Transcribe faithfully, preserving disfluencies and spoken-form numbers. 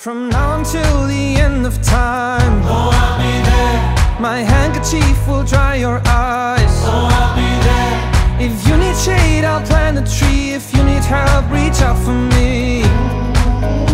From now until the end of time, oh, I'll be there. My handkerchief will dry your eyes, oh, I'll be there. If you need shade, I'll plant a tree. If you need help, reach out for me.